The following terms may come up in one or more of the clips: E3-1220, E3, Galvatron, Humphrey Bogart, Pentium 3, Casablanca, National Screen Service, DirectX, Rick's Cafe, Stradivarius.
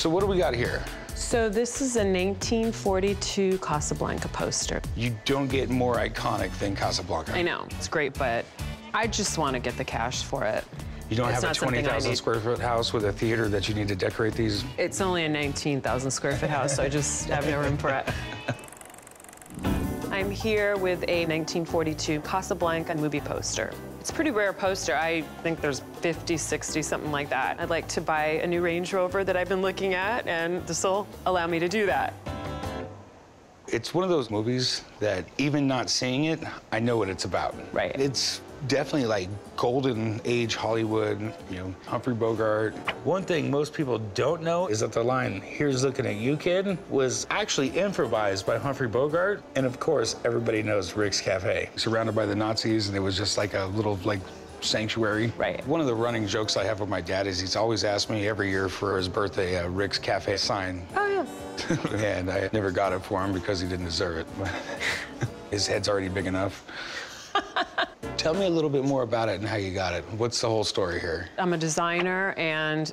So what do we got here? So this is a 1942 Casablanca poster. You don't get more iconic than Casablanca. I know, it's great, but I just want to get the cash for it. You don't have a 20,000 square foot house with a theater that you need to decorate these? It's only a 19,000 square foot house, so I just have no room for it. I'm here with a 1942 Casablanca movie poster. It's a pretty rare poster. I think there's 50, 60, something like that. I'd like to buy a new Range Rover that I've been looking at, and this will allow me to do that. It's one of those movies that even not seeing it, I know what it's about. Right. It's definitely like golden age Hollywood, you know, Humphrey Bogart. One thing most people don't know is that the line, "Here's looking at you, kid," was actually improvised by Humphrey Bogart. And of course, everybody knows Rick's Cafe. Surrounded by the Nazis, and it was just like a little, like, sanctuary. Right. One of the running jokes I have with my dad is he's always asked me every year for his birthday a Rick's Cafe sign. Oh, yeah. And I never got it for him because he didn't deserve it. His head's already big enough. Tell me a little bit more about it and how you got it. What's the whole story here? I'm a designer, and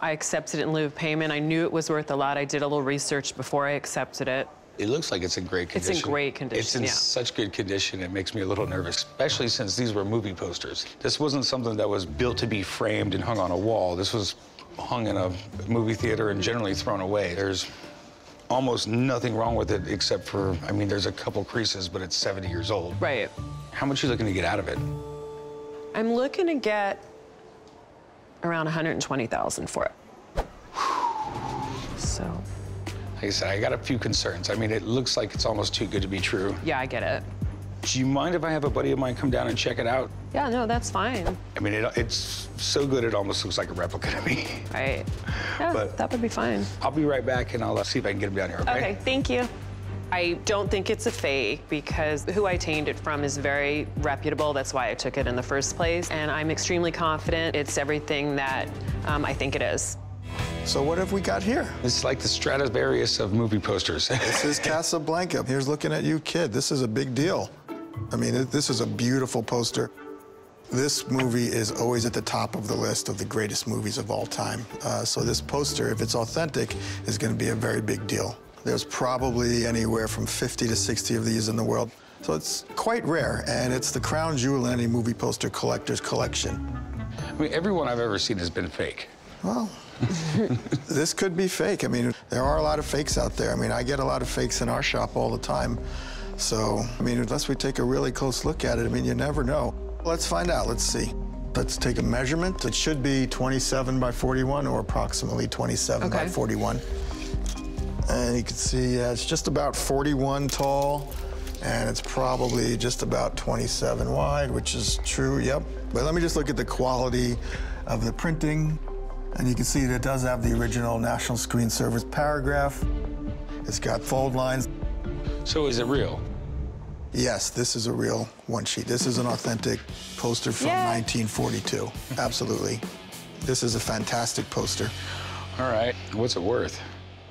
I accepted it in lieu of payment. I knew it was worth a lot. I did a little research before I accepted it. It looks like it's in great condition. It's in great condition, it's in such good condition, it makes me a little nervous, especially since these were movie posters. This wasn't something that was built to be framed and hung on a wall. This was hung in a movie theater and generally thrown away. There's almost nothing wrong with it except for, I mean, there's a couple creases, but it's 70 years old. Right. How much are you looking to get out of it? I'm looking to get around $120,000 for it. So. Like I said, I got a few concerns. I mean, it looks like it's almost too good to be true. Yeah, I get it. Do you mind if I have a buddy of mine come down and check it out? Yeah, no, that's fine. I mean, it's so good it almost looks like a replica to me. Right. Yeah, but that would be fine. I'll be right back, and I'll see if I can get him down here, okay? Okay, thank you. I don't think it's a fake because who I obtained it from is very reputable. That's why I took it in the first place. And I'm extremely confident it's everything that I think it is. So what have we got here? It's like the Stradivarius of movie posters. This is Casablanca. Here's looking at you, kid. This is a big deal. I mean, this is a beautiful poster. This movie is always at the top of the list of the greatest movies of all time. So this poster, if it's authentic, is going to be a very big deal. There's probably anywhere from 50 to 60 of these in the world. So it's quite rare, and it's the crown jewel in any movie poster collector's collection. I mean, everyone I've ever seen has been fake. Well, this could be fake. I mean, there are a lot of fakes out there. I mean, I get a lot of fakes in our shop all the time. So, I mean, unless we take a really close look at it, I mean, you never know. Let's find out. Let's see. Let's take a measurement. It should be 27 by 41 or approximately 27 by 41. And you can see it's just about 41 tall, and it's probably just about 27 wide, which is true, yep. But let me just look at the quality of the printing. And you can see that it does have the original National Screen Service paragraph. It's got fold lines. So is it real? Yes, this is a real one sheet. This is an authentic poster from 1942. Absolutely. This is a fantastic poster. All right, what's it worth?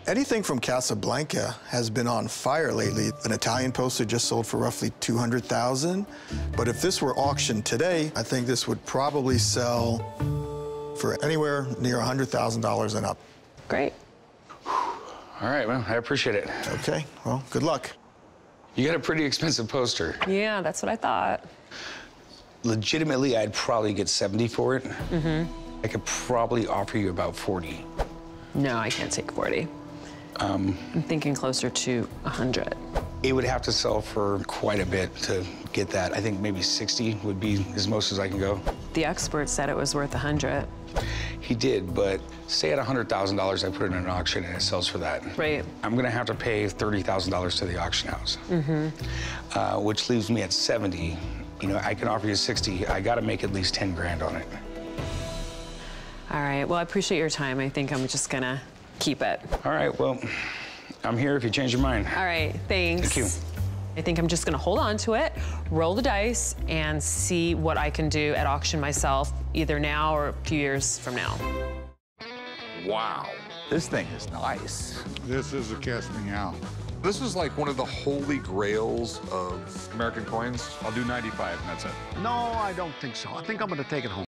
Anything from Casablanca has been on fire lately. An Italian poster just sold for roughly $200,000. But if this were auctioned today, I think this would probably sell for anywhere near $100,000 and up. Great. All right, well, I appreciate it. Okay, well, good luck. You got a pretty expensive poster. Yeah, that's what I thought. Legitimately, I'd probably get 70 for it. Mm-hmm. I could probably offer you about 40. No, I can't take 40. I'm thinking closer to 100. It would have to sell for quite a bit to get that. I think maybe 60 would be as most as I can go. The expert said it was worth 100. He did, but say at $100,000, I put it in an auction and it sells for that. Right. I'm gonna have to pay $30,000 to the auction house, which leaves me at 70. You know, I can offer you 60. I gotta make at least 10 grand on it. All right, well, I appreciate your time. I think I'm just gonna keep it. All right, well, I'm here if you change your mind. All right, thanks. Thank you. I think I'm just gonna hold on to it, roll the dice, and see what I can do at auction myself, either now or a few years from now. Wow, this thing is nice. This is a casting owl. This is like one of the holy grails of American coins. I'll do 95 and that's it. No, I don't think so. I think I'm gonna take it home.